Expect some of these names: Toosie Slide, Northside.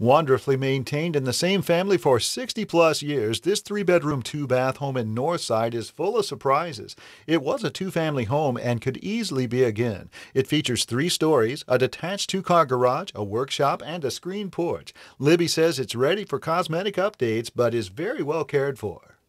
Wonderfully maintained in the same family for 60-plus years, this three-bedroom, two-bath home in Northside is full of surprises. It was a two-family home and could easily be again. It features 3 stories, a detached two-car garage, a workshop, and a screened porch. Libby says it's ready for cosmetic updates but is very well cared for.